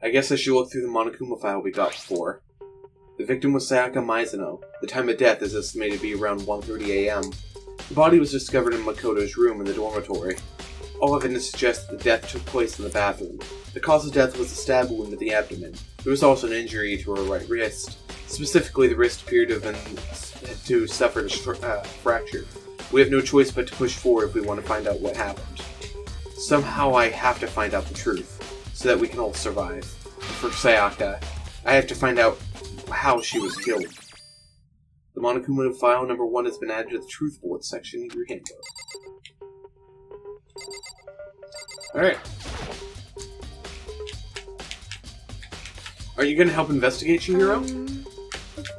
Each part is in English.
I guess I should look through the Monokuma file we got before. The victim was Sayaka Maizono. The time of death is estimated to be around 1:30 a.m. The body was discovered in Makoto's room in the dormitory. All evidence suggests that the death took place in the bathroom. The cause of death was a stab wound to the abdomen. There was also an injury to her right wrist. Specifically, the wrist appeared to have suffered a fracture. We have no choice but to push forward if we want to find out what happened. Somehow I have to find out the truth, so that we can all survive. For Sayaka, I have to find out how she was killed. The Monokuma file number 1 has been added to the Truth Board section of your handbook. Alright. Are you gonna help investigate, Chihiro?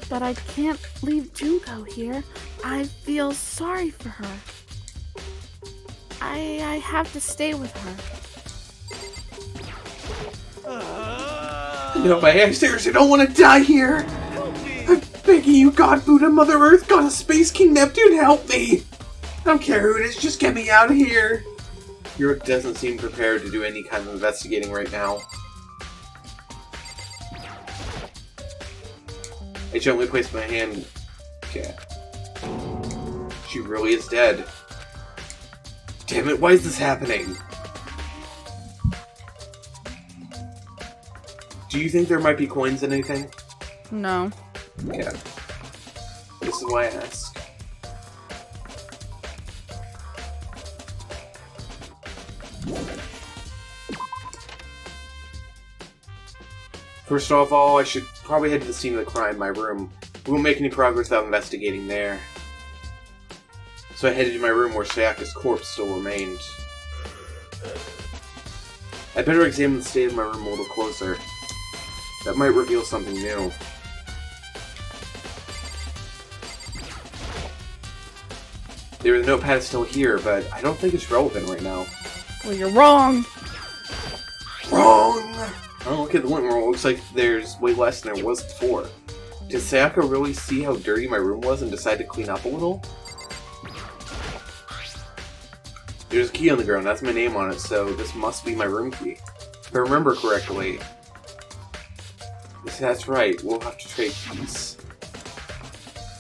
But I can't leave Junko here. I feel sorry for her. I have to stay with her. No, I seriously don't want to die here! I'm begging you, God, Buddha, Mother Earth, Goddess Space, King Neptune, help me! I don't care who it is, just get me out of here! Hiro doesn't seem prepared to do any kind of investigating right now. I gently placed my hand... Okay. She really is dead. Damn it, why is this happening? Do you think there might be coins in anything? No. Yeah. This is why I ask. First of all, I should probably head to the scene of the crime in my room. We won't make any progress without investigating there. So I headed to my room where Sayaka's corpse still remained. I better examine the state of my room a little closer. That might reveal something new. The notepad is still here, but I don't think it's relevant right now. Well, you're wrong! Wrong! I don't look at the one where it looks like there's way less than there was before. Did Sayaka really see how dirty my room was and decide to clean up a little? There's a key on the ground, that's my name on it, so this must be my room key. If I remember correctly... That's right, we'll have to trade keys.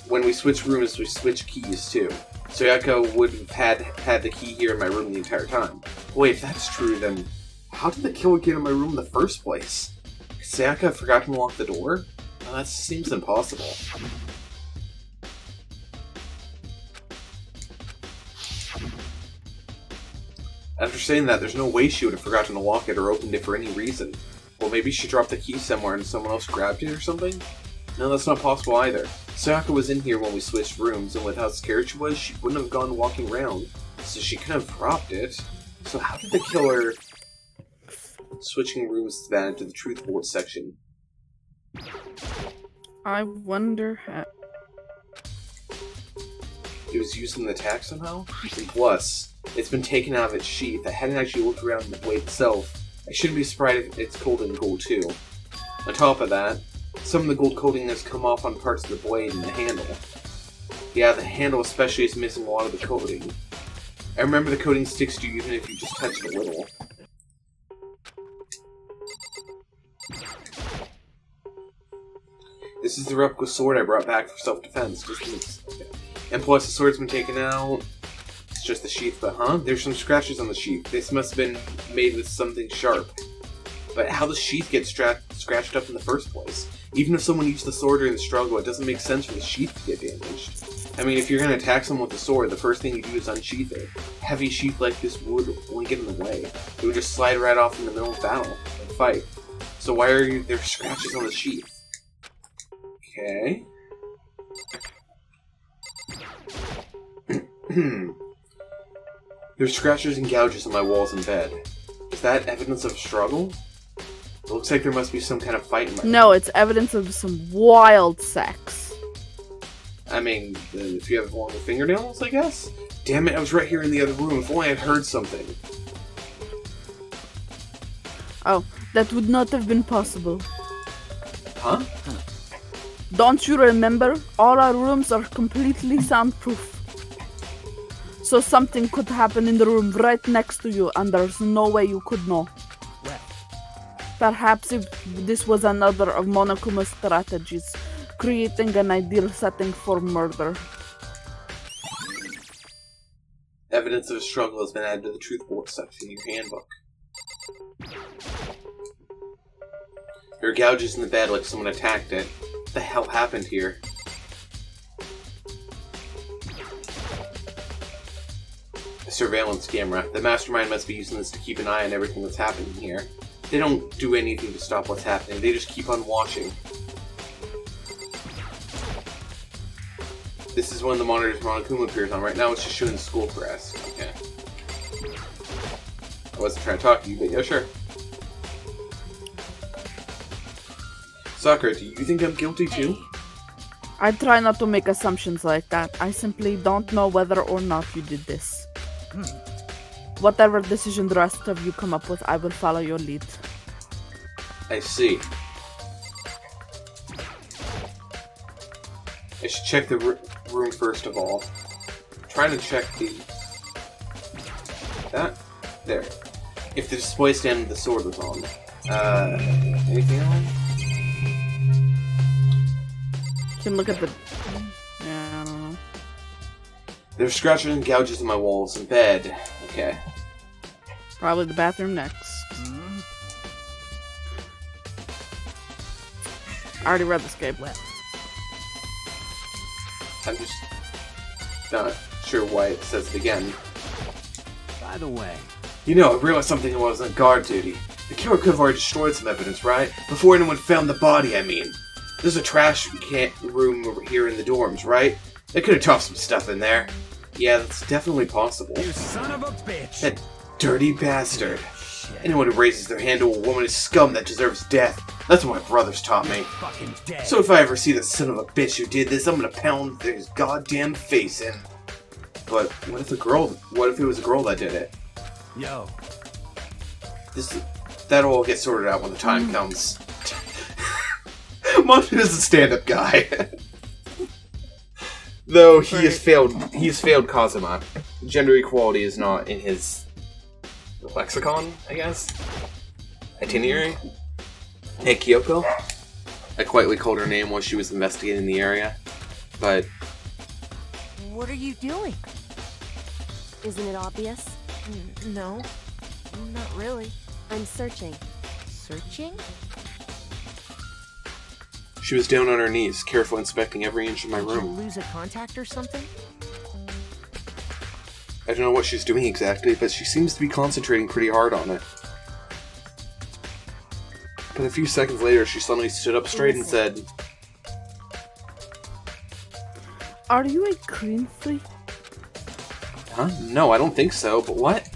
When we switch rooms, we switch keys too. Sayaka would have had the key here in my room the entire time. Wait, if that's true, then how did the killer get in my room in the first place? Could Sayaka forgot to lock the door? Well, that seems impossible. After saying that, there's no way she would have forgotten to lock it or opened it for any reason. Well, maybe she dropped the key somewhere and someone else grabbed it or something? No, that's not possible either. Sayaka was in here when we switched rooms, and with how scared she was, she wouldn't have gone walking around, so she couldn't have dropped it. So how did the killer... Switching rooms to that into the Truth Board section. I wonder how... It was used in the attack somehow? And plus, it's been taken out of its sheath. I hadn't actually looked around the blade itself. I shouldn't be surprised if it's cold in gold too. On top of that, some of the gold coating has come off on parts of the blade and the handle. Yeah, the handle especially is missing a lot of the coating. I remember the coating sticks to you even if you just touch it a little. This is the replica sword I brought back for self-defense. And plus the sword's been taken out. It's just the sheath, but huh? There's some scratches on the sheath. This must have been made with something sharp. But how the sheath gets scratched up in the first place? Even if someone used the sword during the struggle, it doesn't make sense for the sheath to get damaged. I mean, if you're going to attack someone with the sword, the first thing you do is unsheath it. A heavy sheath like this would only get in the way. It would just slide right off in the middle of battle and fight. So why are there scratches on the sheath? Okay. There's scratches and gouges on my walls and bed. Is that evidence of struggle? It looks like there must be some kind of fight in my room. No, it's evidence of some wild sex. I mean, if you have longer fingernails, I guess? Damn it, I was right here in the other room. If only I had heard something. Oh, that would not have been possible. Huh? Don't you remember? All our rooms are completely soundproof. So something could happen in the room right next to you, and there's no way you could know. Well. Perhaps if this was another of Monokuma's strategies, creating an ideal setting for murder. Evidence of a struggle has been added to the truth board section in your handbook. Your gouge is in the bed like someone attacked it. What the hell happened here? A surveillance camera. The mastermind must be using this to keep an eye on everything that's happening here. They don't do anything to stop what's happening, they just keep on watching. This is one of the monitors Monokuma appears on. Right now it's just showing the school press. Okay. I wasn't trying to talk to you, but yeah, sure. Sakura, do you think I'm guilty too? I try not to make assumptions like that. I simply don't know whether or not you did this. Whatever decision the rest of you come up with, I will follow your lead. I see. I should check the room first of all. I'm trying to check the... that? There. If the display stand with the sword was on. Anything else? You can look at the... yeah, I don't know. There's scratches and gouges in my walls and bed. Okay. Probably the bathroom next. I already read this game. Well. I'm just not sure why it says it again. By the way... you know, I realized something while I was on guard duty. The killer could have already destroyed some evidence, right? Before anyone found the body, I mean. There's a trash room over here in the dorms, right? They could have tossed some stuff in there. Yeah, that's definitely possible. You son of a bitch! That dirty bastard. Shit. Anyone who raises their hand to a woman is scum that deserves death. That's what my brothers taught me. So if I ever see the son of a bitch who did this, I'm gonna pound his goddamn face in. But what if the girl? What if it was a girl that did it? Yo. That'll all get sorted out when the time comes. Mondo is a stand-up guy, though he has failed. He has failed Kazuma. Gender equality is not in his lexicon, I guess. Itinerary. Hey, Kyoko. I quietly called her name while she was investigating the area, but... what are you doing? Isn't it obvious? No. Not really. I'm searching. Searching? She was down on her knees, carefully inspecting every inch of my room. Did you lose a contact or something? I don't know what she's doing exactly, but she seems to be concentrating pretty hard on it. But a few seconds later, she suddenly stood up straight and said... are you a cream freak? Huh? No, I don't think so, but what?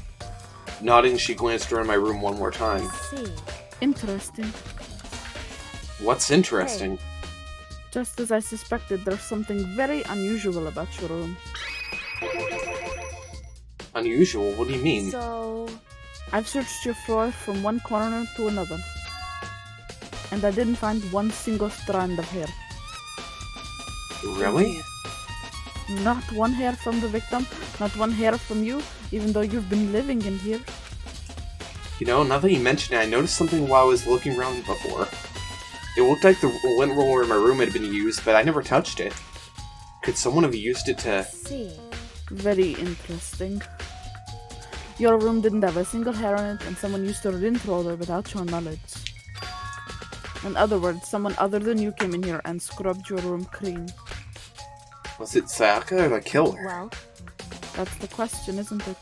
Nodding, she glanced around my room one more time. I see. Interesting. What's interesting? Hey. Just as I suspected, there's something very unusual about your room. Unusual? What do you mean? So... I've searched your floor from one corner to another. And I didn't find one single strand of hair. Really? Not one hair from the victim, not one hair from you, even though you've been living in here. You know, now that you mention it, I noticed something while I was looking around before. It looked like the lint roller in my room had been used, but I never touched it. Could someone have used it to... see. Very interesting. Your room didn't have a single hair on it, and someone used a lint roller without your knowledge. In other words, someone other than you came in here and scrubbed your room clean. Was it Sayaka or the killer? Well, that's the question, isn't it?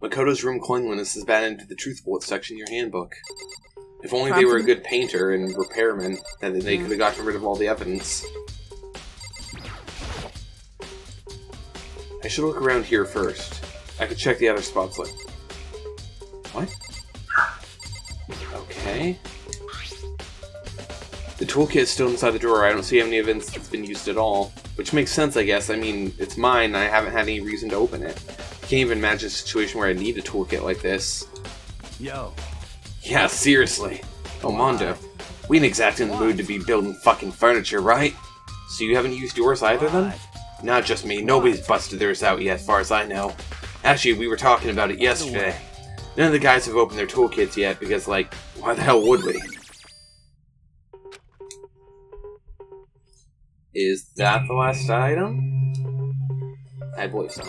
Makoto's room cleanliness is bad into the truth bullet section in your handbook. If only they were a good painter and repairman, then they could have gotten rid of all the evidence. I should look around here first. I could check the other spots like... what? Okay. The toolkit is still inside the drawer. I don't see any evidence that's been used at all. Which makes sense, I guess. I mean, it's mine. I haven't had any reason to open it. I can't even imagine a situation where I need a toolkit like this. Yo. Yeah, seriously. Oh, Mondo. We ain't exactly in the mood to be building fucking furniture, right? So you haven't used yours either, then? Not just me. Nobody's busted theirs out yet, as far as I know. Actually, we were talking about it yesterday. None of the guys have opened their toolkits yet, because, like, why the hell would we? Is that the last item? I believe so.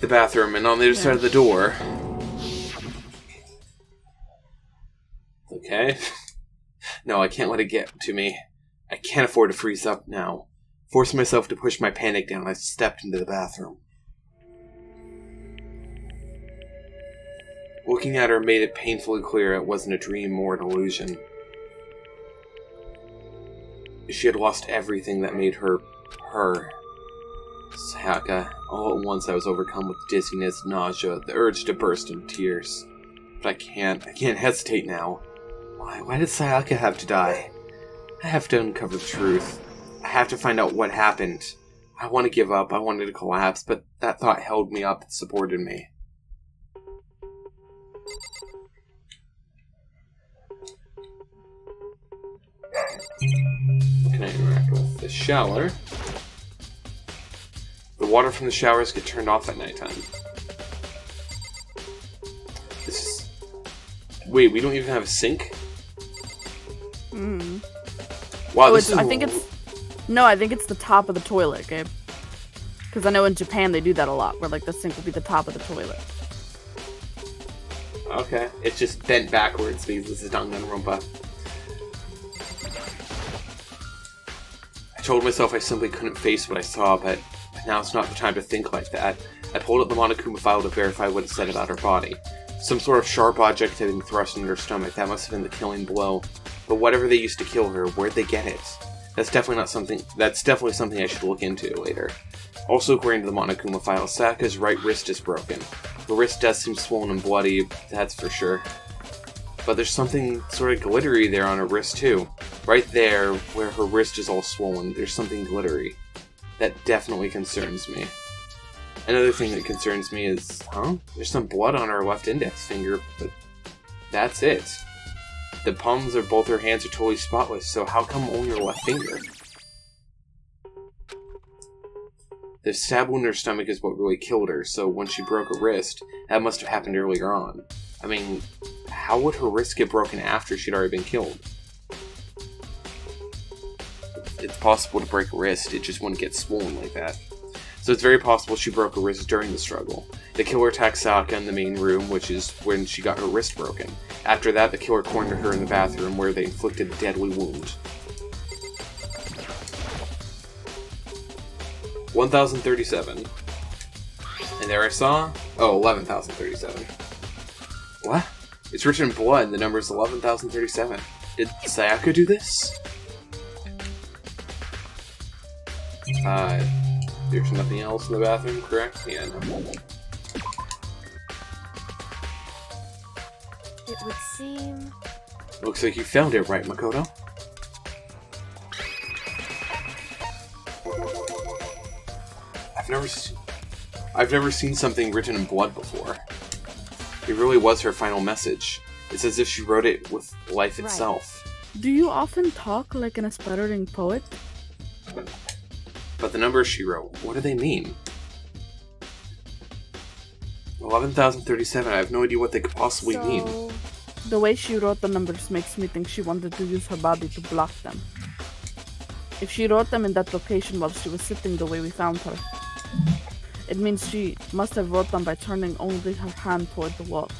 The bathroom, and on the other side of the door... Okay. No, I can't let it get to me. I can't afford to freeze up now. Forced myself to push my panic down, I stepped into the bathroom. Looking at her made it painfully clear it wasn't a dream or an illusion. She had lost everything that made her... her. Sayaka. All at once I was overcome with dizziness, nausea, the urge to burst into tears. But I can't hesitate now. Why did Sayaka have to die? I have to uncover the truth. I have to find out what happened. I want to give up, I wanted to collapse, but that thought held me up and supported me. Can I interact with the shower? The water from the showers get turned off at nighttime. This is... Wait, we don't even have a sink? Mm. Wow, oh, this is... I think it's the top of the toilet, Gabe. Because I know in Japan they do that a lot, where like the sink will be the top of the toilet. Okay, it's just bent backwards because this is Danganronpa. I told myself I simply couldn't face what I saw, but now it's not the time to think like that. I pulled up the Monokuma file to verify what it said about her body. Some sort of sharp object had been thrust into her stomach. That must have been the killing blow. But whatever they used to kill her, where'd they get it? That's definitely something I should look into later. Also, according to the Monokuma file, Sayaka's right wrist is broken. Her wrist does seem swollen and bloody, that's for sure. But there's something sort of glittery there on her wrist, too. Right there, where her wrist is all swollen, there's something glittery. That definitely concerns me. Another thing that concerns me is... Huh? There's some blood on her left index finger, but... That's it. The palms of both her hands are totally spotless, so how come only her left finger? The stab wound in her stomach is what really killed her, so when she broke her wrist, that must have happened earlier on. I mean... How would her wrist get broken after she'd already been killed? It's possible to break a wrist, it just wouldn't get swollen like that. So it's very possible she broke her wrist during the struggle. The killer attacked Sayaka in the main room, which is when she got her wrist broken. After that, the killer cornered her in the bathroom, where they inflicted a deadly wound. 1037. And there I saw... Oh, 11,037. What? It's written in blood, and the number is 11,037. Did Sayaka do this? There's nothing else in the bathroom, correct? Yeah, no. It would seem... Looks like you found it, right, Makoto? I've never seen something written in blood before. It really was her final message. It's as if she wrote it with life itself. Right. Do you often talk like an aspiring poet? But the numbers she wrote, what do they mean? 11,037, I have no idea what they could possibly mean. The way she wrote the numbers makes me think she wanted to use her body to block them. If she wrote them in that location while she was sitting the way we found her, it means she must have wrote them by turning only her hand toward the wall.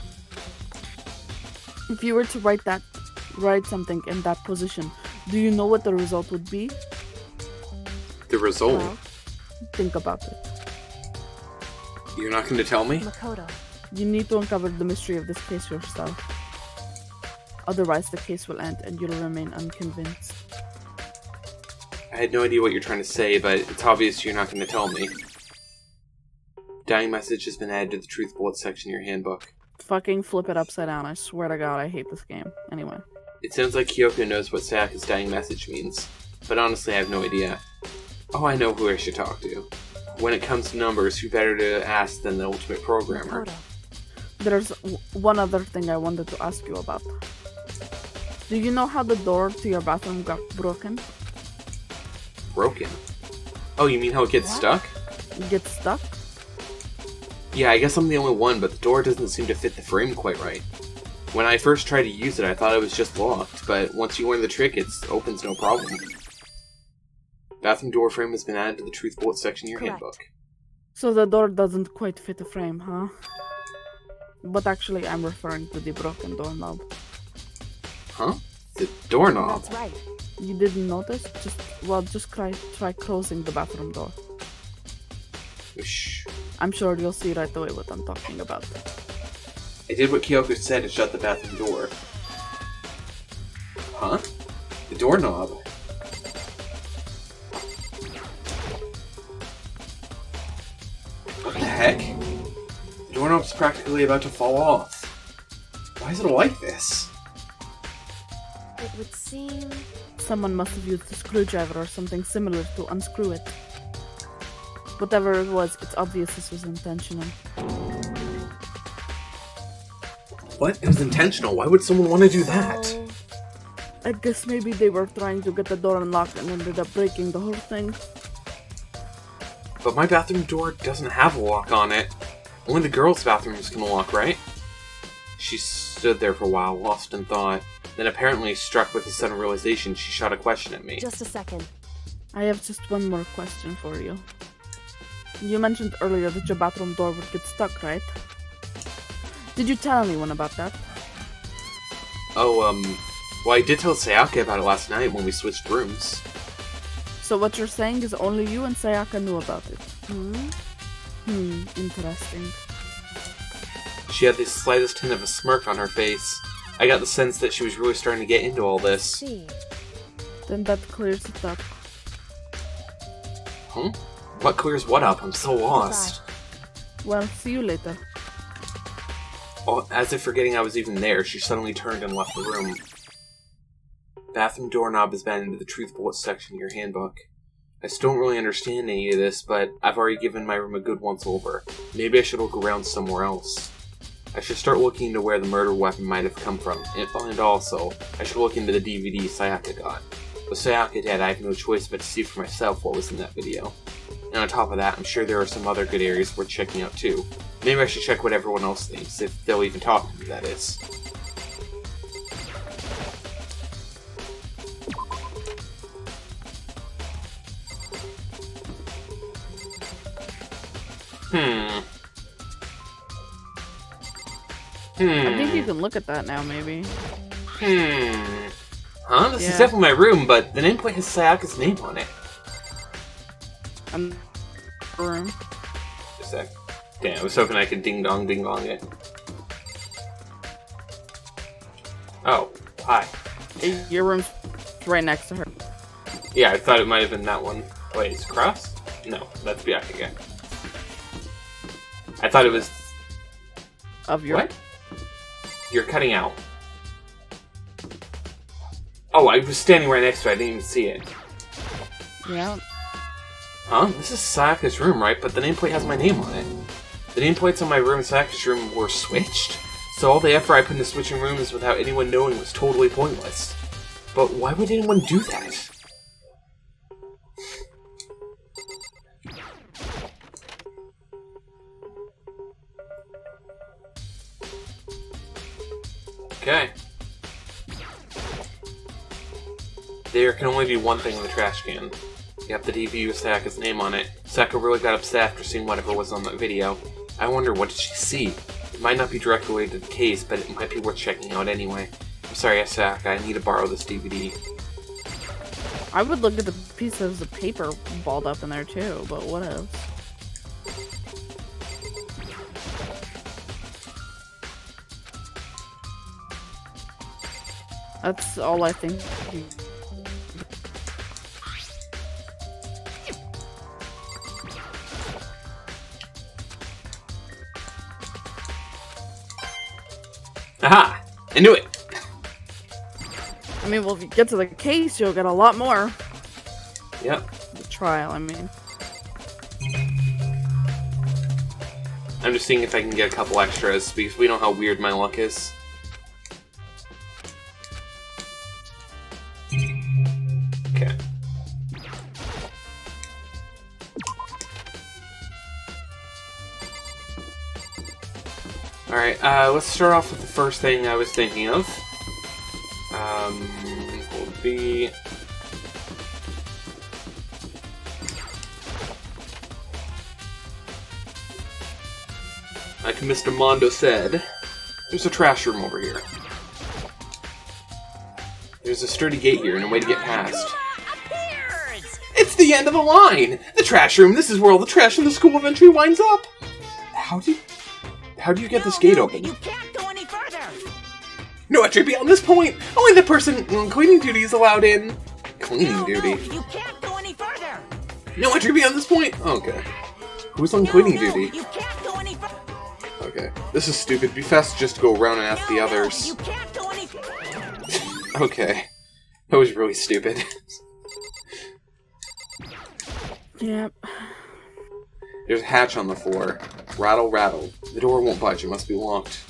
If you were to write something in that position, do you know what the result would be? The result? Well, think about it. You're not going to tell me? Makoto. You need to uncover the mystery of this case yourself. Otherwise, the case will end and you'll remain unconvinced. I had no idea what you're trying to say, but it's obvious you're not going to tell me. Dying message has been added to the truth bullet section of your handbook. Fucking flip it upside down, I swear to God, I hate this game. Anyway. It sounds like Kyoko knows what Sayaka's dying message means, but honestly I have no idea. Oh, I know who I should talk to. When it comes to numbers, who better to ask than the ultimate programmer? There's one other thing I wanted to ask you about. Do you know how the door to your bathroom got broken? Broken? Oh, you mean how it gets stuck? You get stuck? Yeah, I guess I'm the only one, but the door doesn't seem to fit the frame quite right. When I first tried to use it, I thought it was just locked, but once you learn the trick, it opens no problem. Bathroom door frame has been added to the truth bullet section of your handbook. So the door doesn't quite fit the frame, huh? But actually, I'm referring to the broken doorknob. Huh? The doorknob? That's right. You didn't notice? Just, well, just try closing the bathroom door. Shh. I'm sure you'll see right away what I'm talking about. I did what Kyoko said and shut the bathroom door. Huh? The doorknob? What the heck? The doorknob's practically about to fall off. Why is it like this? It would seem... Someone must have used a screwdriver or something similar to unscrew it. Whatever it was, it's obvious this was intentional. What? It was intentional? Why would someone want to do that? I guess maybe they were trying to get the door unlocked and ended up breaking the whole thing. But my bathroom door doesn't have a lock on it. Only the girls' bathrooms can lock, right? She stood there for a while, lost in thought. Then apparently struck with a sudden realization, she shot a question at me. Just a second. I have just one more question for you. You mentioned earlier that your bathroom door would get stuck, right? Did you tell anyone about that? Oh, well, I did tell Sayaka about it last night when we switched rooms. So what you're saying is only you and Sayaka knew about it. Interesting. She had the slightest hint of a smirk on her face. I got the sense that she was really starting to get into all this. Then that clears it up. Huh? What clears what up? I'm so lost. Well, see you later. Oh, as if forgetting I was even there, she suddenly turned and left the room. Bathroom doorknob is banned into the truth bullet section of your handbook. I still don't really understand any of this, but I've already given my room a good once-over. Maybe I should look around somewhere else. I should start looking into where the murder weapon might have come from, and also, I should look into the DVD Sayaka got. With Sayaka dead, I have no choice but to see for myself what was in that video. And on top of that, I'm sure there are some other good areas worth checking out too. Maybe I should check what everyone else thinks, if they'll even talk to me, that is. I think you can look at that now, maybe. Huh? This is definitely my room, but the nameplate has Sayaka's name on it. Room. Just a sec. Damn, I was hoping I could ding-dong, ding-dong it. Oh, hi. Your room's right next to her. Yeah, I thought it might have been that one. Wait, it's across? No, that's Byakuya. I thought it was... Of your... What? You're cutting out. Oh, I was standing right next to it. I didn't even see it. Yeah. Huh? This is Sayaka's room, right? But the nameplate has my name on it. The nameplates on my room and Sayaka's room were switched, so all the effort I put into switching rooms without anyone knowing was totally pointless. But why would anyone do that? Okay. There can only be one thing in the trash can. Yep, the DVD with Sayaka's name on it. Sayaka really got upset after seeing whatever was on that video. I wonder, what did she see? It might not be directly related to the case, but it might be worth checking out anyway. I'm sorry, Sayaka, I need to borrow this DVD. I would look at the pieces of paper balled up in there too, but what else? That's all I think. Aha! I knew it! I mean, well, if you get to the case, you'll get a lot more. Yep. The trial, I mean. I'm just seeing if I can get a couple extras, because we know how weird my luck is. Alright, let's start off with the first thing I was thinking of. Will be... like Mr. Mondo said, there's a trash room over here. There's a sturdy gate here and a way to get past. It's the end of the line! The trash room! This is where all the trash in the school of entry winds up! How do you get this gate open? You can't go any further! No entry beyond this point! Only the person on cleaning duty is allowed in. Cleaning duty? You can't go any further! No entry beyond this point! Okay. Who's on cleaning duty? You can't go any further! Okay. This is stupid. Be fast just to go around and ask the others. You can't go any further! Okay. That was really stupid. Yep. There's a hatch on the floor. Rattle, rattle. The door won't budge. It must be locked.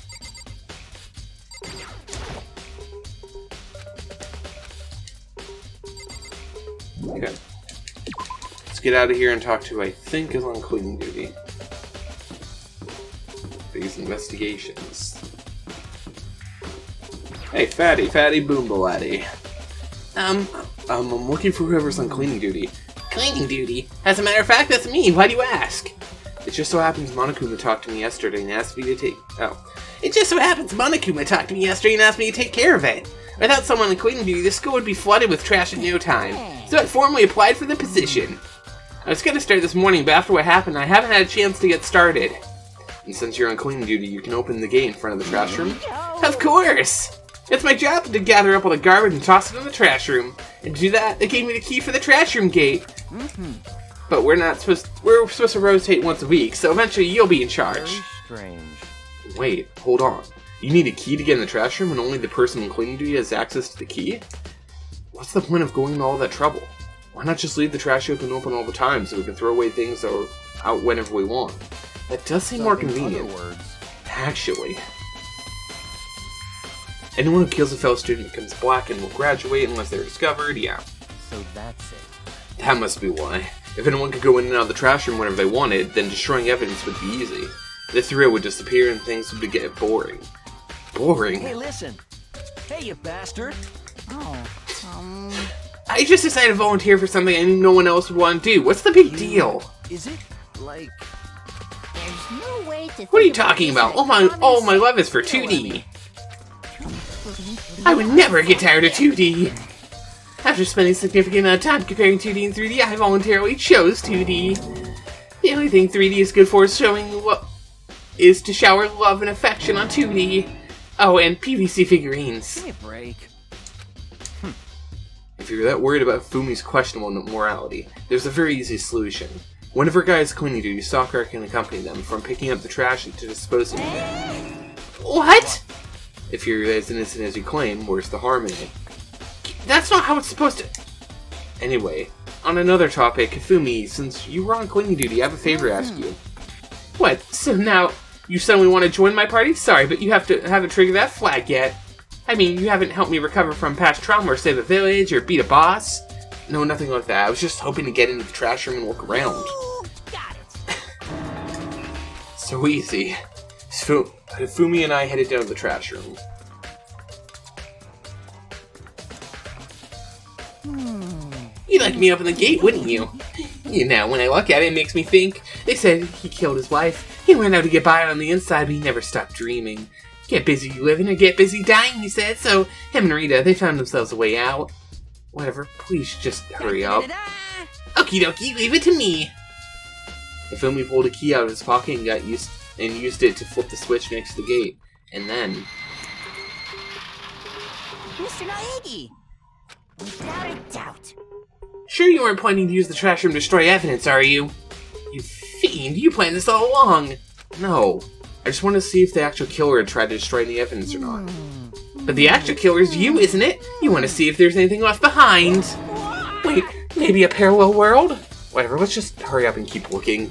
Okay. Let's get out of here and talk to who I think is on cleaning duty. These investigations. Hey, fatty, fatty, boombaladdy. I'm looking for whoever's on cleaning duty. Cleaning duty? As a matter of fact, that's me! Why do you ask? It just so happens Monokuma talked to me yesterday and asked me to take... Oh. It just so happens Monokuma talked to me yesterday and asked me to take care of it. Without someone in cleaning duty, this school would be flooded with trash in no time. So I formally applied for the position. I was gonna start this morning, but after what happened, I haven't had a chance to get started. And since you're on cleaning duty, you can open the gate in front of the trash room? Of course! It's my job to gather up all the garbage and toss it in the trash room. And to do that, they gave me the key for the trash room gate. Mm-hmm. But we're supposed to rotate once a week, so eventually you'll be in charge. Very strange. Wait, hold on. You need a key to get in the trash room, and only the person in cleaning duty has access to the key? What's the point of going to all that trouble? Why not just leave the trash open all the time so we can throw away things that are out whenever we want? That does seem more convenient. Actually. Anyone who kills a fellow student becomes black and will graduate unless they're discovered, yeah. So that's it. That must be why. If anyone could go in and out of the trash room whenever they wanted, then destroying evidence would be easy. The thrill would disappear and things would get boring. Boring? Hey, listen. Hey, you bastard. Oh, I just decided to volunteer for something and no one else would want to do. What's the big deal? Is it, like... There's no way to... What are you talking about? All my love is for 2D. I would never get tired of 2D! After spending a significant amount of time comparing 2D and 3D, I voluntarily chose 2D. The only thing 3D is good for is to shower love and affection on 2D. Oh, and PVC figurines. Give me a break. Hm. If you're that worried about Fumi's questionable morality, there's a very easy solution. One of her guys cleaning duty, Sakura can accompany them from picking up the trash to disposing of it. What? If you're as innocent as you claim, where's the harm in it? That's not how it's supposed to... Anyway, on another topic, Hifumi, since you were on cleaning duty, I have a favor to ask you. What, so now you suddenly want to join my party? Sorry, but you haven't triggered that flag yet. I mean, you haven't helped me recover from past trauma or save a village or beat a boss. No, nothing like that. I was just hoping to get into the trash room and walk around. Ooh, got it. So easy. So... Hifumi and I headed down to the trash room. You'd like me open the gate, wouldn't you? You know, when I look at it, it makes me think. They said he killed his wife. He learned how to get by on the inside, but he never stopped dreaming. Get busy living or get busy dying, he said. So him and Rita, they found themselves a way out. Whatever, please just hurry up. Okie dokie, leave it to me. Hifumi pulled a key out of his pocket and used it to flip the switch next to the gate. And then... Mr. Naegi! Without a doubt! Sure you weren't planning to use the trash room to destroy evidence, are you? You fiend! You planned this all along! No. I just wanted to see if the actual killer had tried to destroy any evidence or not. But the actual killer's you, isn't it? You want to see if there's anything left behind! Wait, maybe a parallel world? Whatever, let's just hurry up and keep looking.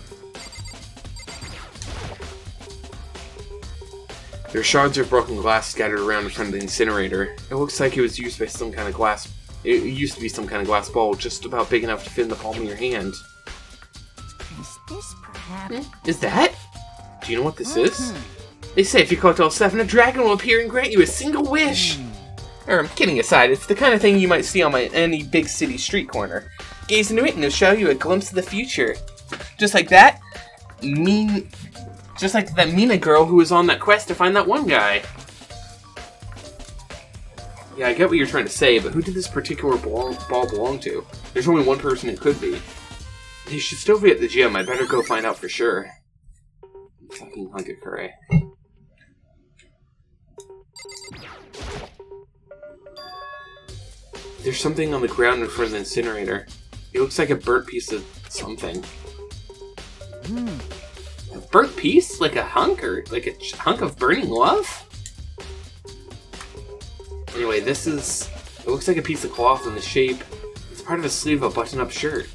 There are shards of broken glass scattered around in front of the incinerator. It looks like it was used by some kind of glass... It used to be some kind of glass ball, just about big enough to fit in the palm of your hand. Is this perhaps... Is that? Do you know what this is? They say if you collect all 7, a dragon will appear and grant you a single wish. Kidding aside, it's the kind of thing you might see on any big city street corner. Gaze into it and it'll show you a glimpse of the future. Just like that Mina girl who was on that quest to find that one guy. Yeah, I get what you're trying to say, but who did this particular ball belong to? There's only one person it could be. They should still be at the gym. I better go find out for sure. I'm fucking hungry, Kure. There's something on the ground in front of the incinerator. It looks like a burnt piece of something. A burnt piece? Like a hunk? Or like a hunk of burning love? Anyway, this is... It looks like a piece of cloth in the shape. It's part of a sleeve of a button-up shirt.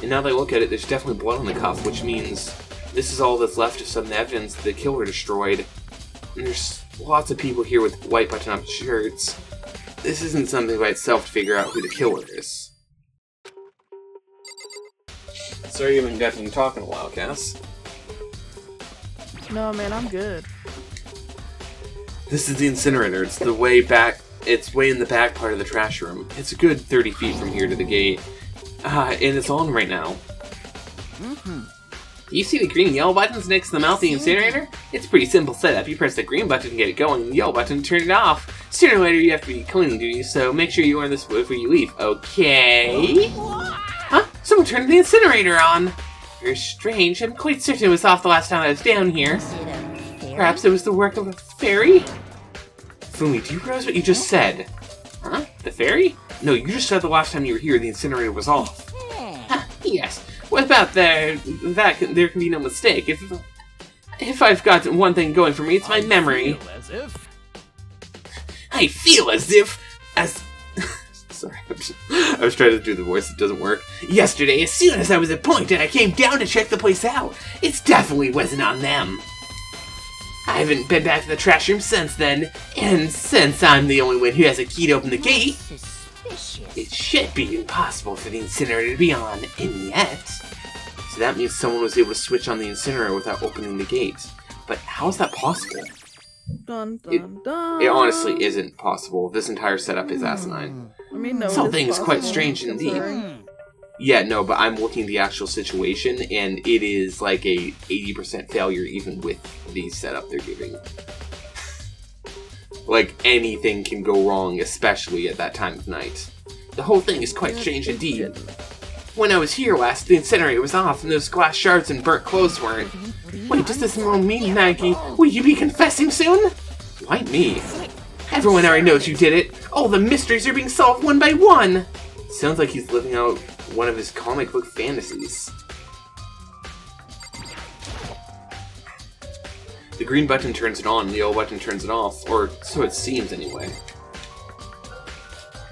And now that I look at it, there's definitely blood on the cuff, which means this is all that's left of some evidence the killer destroyed. And there's lots of people here with white button-up shirts. This isn't something by itself to figure out who the killer is. Sorry you haven't gotten to talk in a while, Cass. No, man, I'm good. This is the incinerator. It's the way back. It's way in the back part of the trash room. It's a good 30 feet from here to the gate. And it's on right now. Do you see the green and yellow buttons next to the mouth of the incinerator? It's a pretty simple setup. You press the green button to get it going, and the yellow button to turn it off. Sooner or later, you have to be cleaning duties, so make sure you learn this before you leave. Okay? Huh? Someone turned the incinerator on! You're strange. I'm quite certain it was off the last time I was down here. Perhaps it was the work of a fairy? Fumi, do you realize what you just said? Huh? The fairy? No, you just said the last time you were here the incinerator was off. Huh, yes. What about there can be no mistake. If I've got one thing going for me, it's my memory. I feel as if... Sorry, I was trying to do the voice, it doesn't work. Yesterday, as soon as I was appointed, I came down to check the place out. It definitely wasn't on them. I haven't been back to the trash room since then, and since I'm the only one who has a key to open the gate, it should be impossible for the incinerator to be on, and yet... So that means someone was able to switch on the incinerator without opening the gate. But how is that possible? Dun, dun, dun. It honestly isn't possible. This entire setup is asinine. I mean, no, something is quite strange indeed. Yeah, no, but I'm looking at the actual situation, and it is like a 80% failure even with the setup they're giving. Like, anything can go wrong, especially at that time of night. The whole thing is quite strange indeed. When I was here last, the incinerator was off, and those glass shards and burnt clothes weren't. Wait, does this all mean, Maggie? Will you be confessing soon? Why me? Everyone already knows you did it. All the mysteries are being solved one by one. Sounds like he's living out one of his comic book fantasies. The green button turns it on, the yellow button turns it off, or so it seems anyway.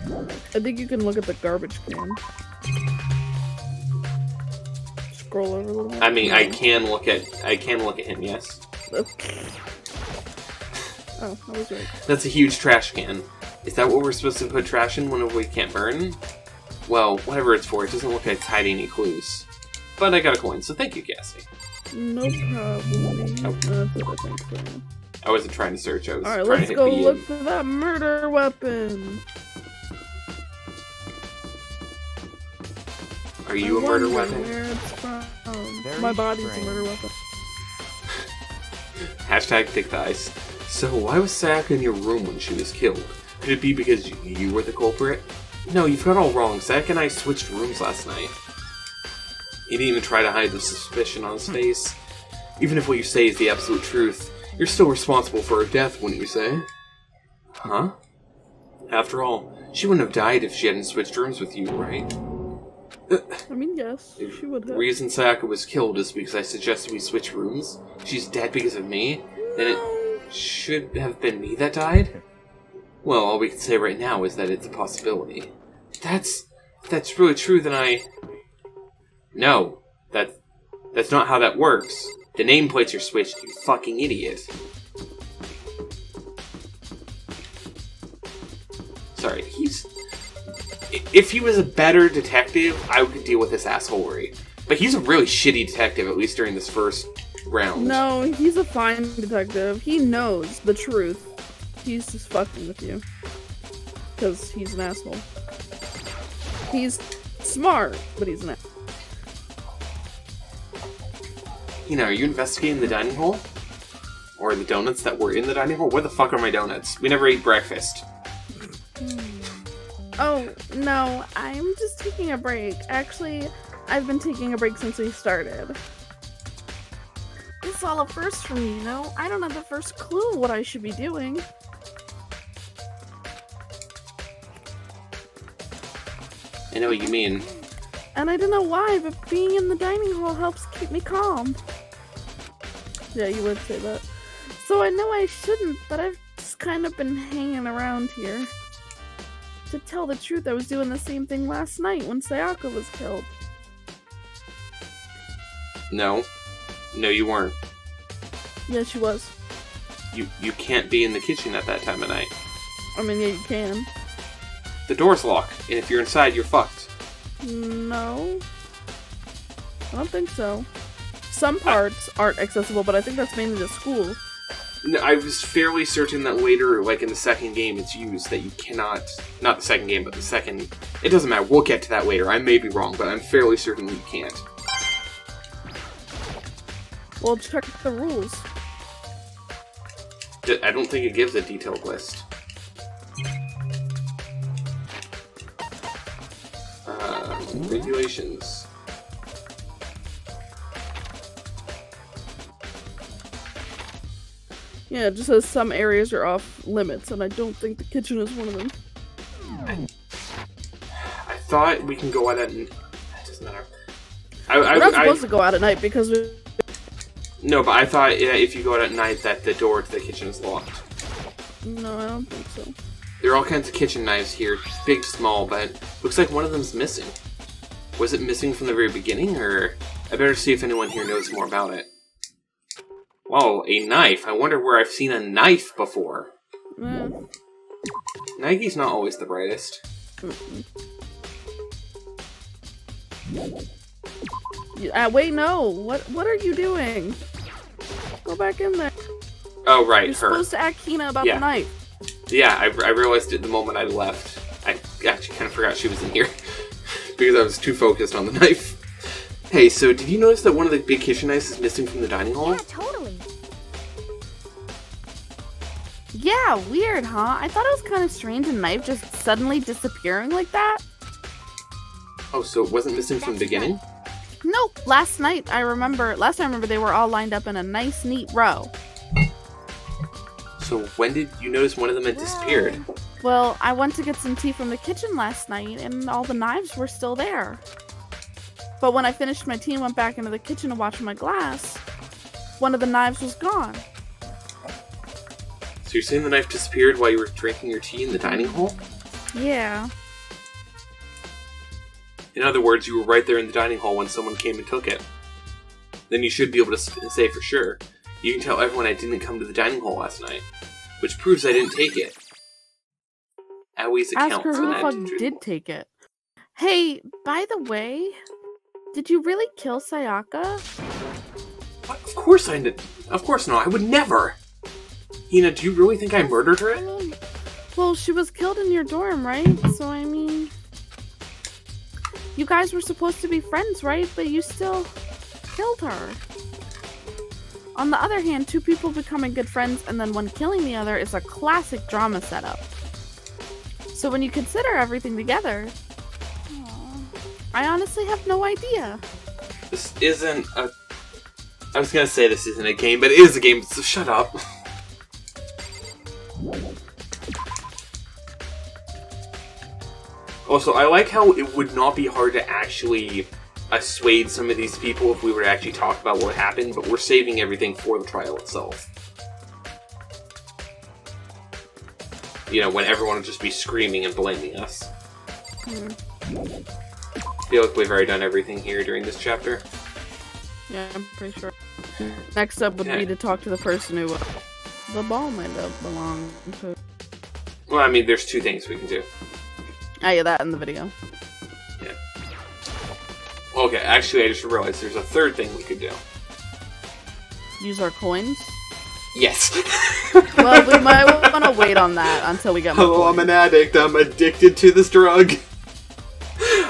I think you can look at the garbage can. Scroll over a little bit. I mean, I can look at him, yes. Oh, that was right. That's a huge trash can. Is that what we're supposed to put trash in whenever we can't burn? Well, whatever it's for, it doesn't look like it's hiding any clues. But I got a coin, so thank you, Cassie. No problem. Oh. I wasn't trying to search, I was trying to hit B. Alright, let's go look for that murder weapon! Are you a murder weapon? My body's a murder weapon. Hashtag thick thighs. So, why was Sayaka in your room when she was killed? Could it be because you were the culprit? No, you've got all wrong. Zach and I switched rooms last night. He didn't even try to hide the suspicion on his face. Even if what you say is the absolute truth, you're still responsible for her death, wouldn't you say? Huh? After all, she wouldn't have died if she hadn't switched rooms with you, right? I mean, yes, she would have. The reason Sayaka was killed is because I suggested we switch rooms. She's dead because of me. No. Then it should have been me that died. Well, all we can say right now is that it's a possibility. That's really true, then I... No. That's not how that works. The nameplates are switched, you fucking idiot. Sorry, he's... If he was a better detective, I could deal with this assholery. But he's a really shitty detective, at least during this first round. No, he's a fine detective. He knows the truth. He's just fucking with you. Because he's an asshole. He's smart, but he's an asshole. Hina, are you investigating the dining hall? Or the donuts that were in the dining hall? Where the fuck are my donuts? We never ate breakfast. Oh, no, I'm just taking a break. Actually, I've been taking a break since we started. This is all a first for me, you know? I don't have the first clue what I should be doing. I know what you mean. And I don't know why, but being in the dining hall helps keep me calm. Yeah, you would say that. So I know I shouldn't, but I've just kind of been hanging around here. To tell the truth, I was doing the same thing last night when Sayaka was killed. No. No, you weren't. Yeah, she was. You can't be in the kitchen at that time of night. I mean, yeah, you can. The door's locked, and if you're inside, you're fucked. No. I don't think so. Some parts aren't accessible, but I think that's mainly the school. No, I was fairly certain that later, like in the second game, it's used that you cannot... Not the second game, but the second... It doesn't matter, we'll get to that later. I may be wrong, but I'm fairly certain you can't. Well, check the rules. I don't think it gives a detailed list. Regulations. Yeah, it just says some areas are off limits, and I don't think the kitchen is one of them. I thought we can go out at... It doesn't matter. We're not supposed to go out at night because we... No, but I thought if you go out at night that the door to the kitchen is locked. No, I don't think so. There are all kinds of kitchen knives here, big, small, but looks like one of them's missing. Was it missing from the very beginning, or... I better see if anyone here knows more about it. Wow, a knife. I wonder where I've seen a knife before. Nike's not always the brightest. Wait, no. What are you doing? Go back in there. Oh, right, You're supposed to ask Hina about the knife. Yeah, I realized it the moment I left. I actually kind of forgot she was in here. Because I was too focused on the knife. Hey, so did you notice that one of the big kitchen knives is missing from the dining hall? Yeah, totally. Yeah, weird, huh? I thought it was kind of strange, a knife just suddenly disappearing like that. Oh, so it wasn't missing from the beginning? Nope. Last night I remember they were all lined up in a nice, neat row. So when did you notice one of them had disappeared? Well, I went to get some tea from the kitchen last night, and all the knives were still there. But when I finished my tea and went back into the kitchen to watch my glass, one of the knives was gone. So you're saying the knife disappeared while you were drinking your tea in the dining hall? Yeah. In other words, you were right there in the dining hall when someone came and took it. Then you should be able to say for sure. You can tell everyone I didn't come to the dining hall last night, which proves I didn't take it. Aoi's account for that. Ask her who the fuck did take it. Hey, by the way, did you really kill Sayaka? What? Of course I did. Of course not. I would never. Hina, do you really think I murdered her? Well, she was killed in your dorm, right? So I mean, you guys were supposed to be friends, right? But you still killed her. On the other hand, two people becoming good friends and then one killing the other is a classic drama setup. So when you consider everything together... Aww, I honestly have no idea. This isn't a... I was gonna say this isn't a game, but it is a game, so shut up. Also, I like how it would not be hard to actually... assuage some of these people if we were to actually talk about what happened, but we're saving everything for the trial itself. You know, when everyone would just be screaming and blaming us. I feel like we've already done everything here during this chapter. Yeah, I'm pretty sure. Next up would be to talk to the person who the ball might have belonged to. Well, I mean, there's two things we can do. Oh, yeah, that in the video. Yeah. Okay, actually, I just realized there's a third thing we could do. use our coins? Yes. Well, we might want to wait on that until we get more coins. I'm an addict. I'm addicted to this drug.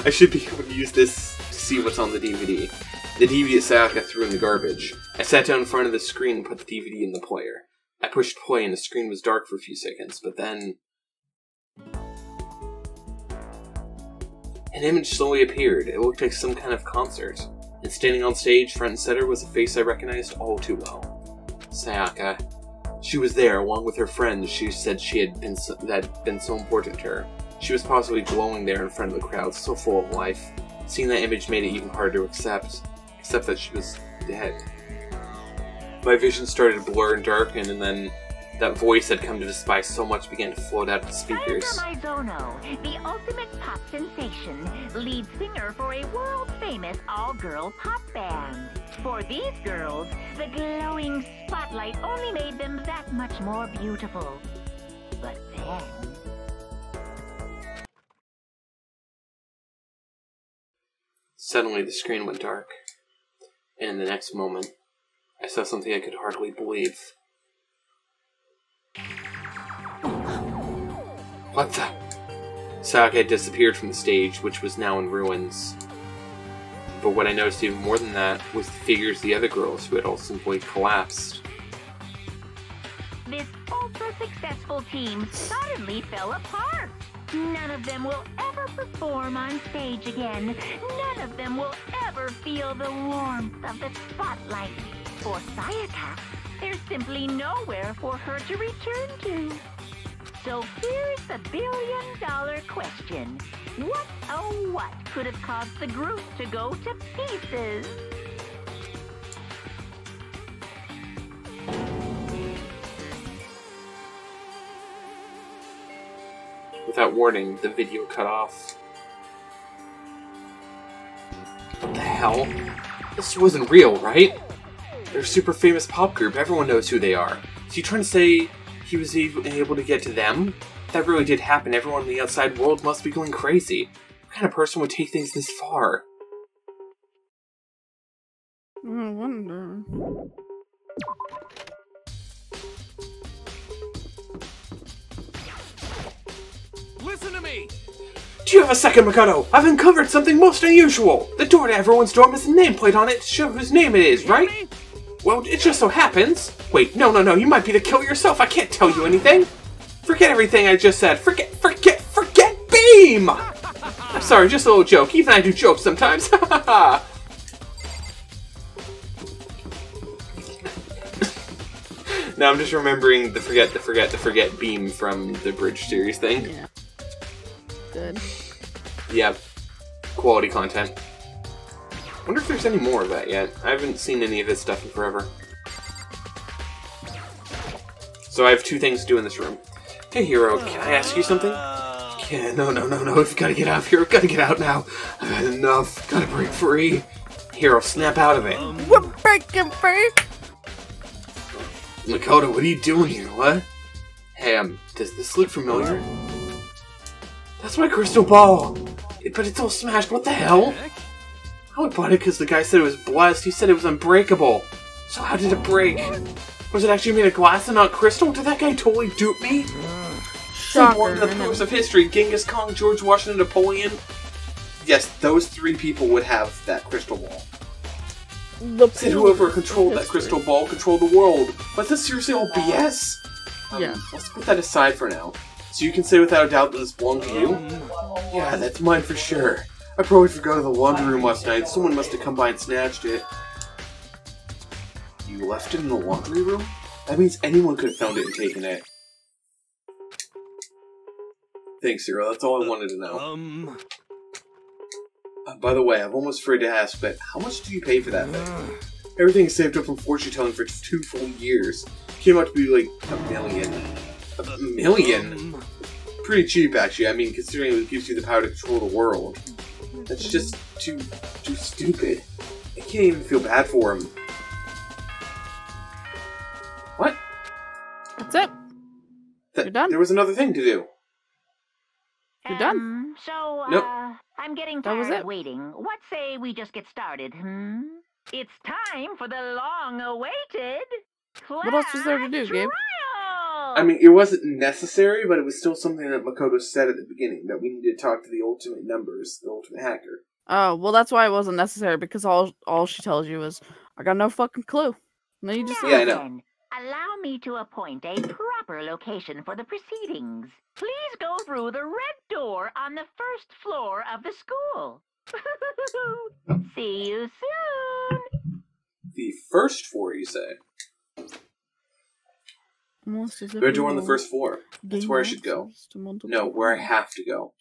I should be able to use this to see what's on the DVD. The DVD Sayaka threw in the garbage. I sat down in front of the screen and put the DVD in the player. I pushed play and the screen was dark for a few seconds, but then... an image slowly appeared. It looked like some kind of concert. And standing on stage, front and center, was a face I recognized all too well. Sayaka. She was there, along with her friends. She said that had been so important to her. She was possibly glowing there in front of the crowd, so full of life. Seeing that image made it even harder to accept, except that she was dead. My vision started to blur and darken, and then that voice I'd come to despise so much began to float out of the speakers. Sayaka Maizono, the ultimate pop sensation, lead singer for a world-famous all-girl pop band. For these girls, the glowing spotlight only made them that much more beautiful. But then... suddenly the screen went dark, and in the next moment, I saw something I could hardly believe. What the? Sayaka had disappeared from the stage, which was now in ruins. But what I noticed even more than that was the figures of the other girls who had all simply collapsed. This ultra-successful team suddenly fell apart. None of them will ever perform on stage again. None of them will ever feel the warmth of the spotlight. For Sayaka, there's simply nowhere for her to return to. So here's the billion-dollar question. What, oh what, could have caused the group to go to pieces? Without warning, the video cut off. What the hell? This wasn't real, right? They're a super famous pop group, everyone knows who they are. So you trying to say... he was even able to get to them? That really did happen. Everyone in the outside world must be going crazy. What kind of person would take things this far? I wonder. Listen to me! Do you have a second, Makoto? I've uncovered something most unusual! The door to everyone's dorm has a nameplate on it to show whose name it is, right? Me? Well, it just so happens. Wait, no, you might be the killer yourself. I can't tell you anything. Forget everything I just said. Forget Beam! I'm sorry, just a little joke. Even I do jokes sometimes. Now I'm just remembering the forget Beam from the Bridge series thing. Yeah. Good. Yep. Quality content. I wonder if there's any more of that yet. I haven't seen any of this stuff in forever. So I have two things to do in this room. Hey, Hiro, can I ask you something? Yeah, no, we've got to get out of here. We've got to get out now. I've had enough. Got to break free. Hiro, snap out of it. We're breaking free! Makoto, what are you doing here, what? Hey, does this look familiar? That's my crystal ball! But it's all smashed, what the hell? I bought it because the guy said it was blessed. He said it was unbreakable. So how did it break? Was it actually made of glass and not crystal? Did that guy totally dupe me? Shocker. One of the powers of history, Genghis Khan, George Washington, Napoleon. Yes, those three people would have that crystal ball. Said whoever controlled that crystal ball controlled the world. Was this seriously all BS? Yeah. Let's put that aside for now. So you can say without a doubt that this belonged to you? Yeah, that's mine for sure. I probably forgot in the laundry room last night. Someone must have come by and snatched it. You left it in the laundry room? That means anyone could have found it and taken it. Thanks, Hiro. That's all I wanted to know. By the way, I'm almost afraid to ask, but how much do you pay for that thing? Everything is saved up from fortune telling for 2 full years. Came out to be like $1 million. $1 million? Pretty cheap, actually. I mean, considering it gives you the power to control the world. That's just too stupid. I can't even feel bad for him. What? That's it. You're done. There was another thing to do. You're done. So, nope. I'm getting tired of waiting. What say we just get started, It's time for the long-awaited class. What else was there to do, Gabe? Trial! I mean, it wasn't necessary, but it was still something that Makoto said at the beginning, that we needed to talk to the ultimate numbers, the ultimate hacker. Oh, well, that's why it wasn't necessary, because all she tells you is, I got no fucking clue. And then you just leave. Yeah, I know. Allow me to appoint a proper location for the proceedings. Please go through the red door on the first floor of the school. See you soon. The first floor, you say? Red door on the first floor. That's where I should go. No, where I have to go.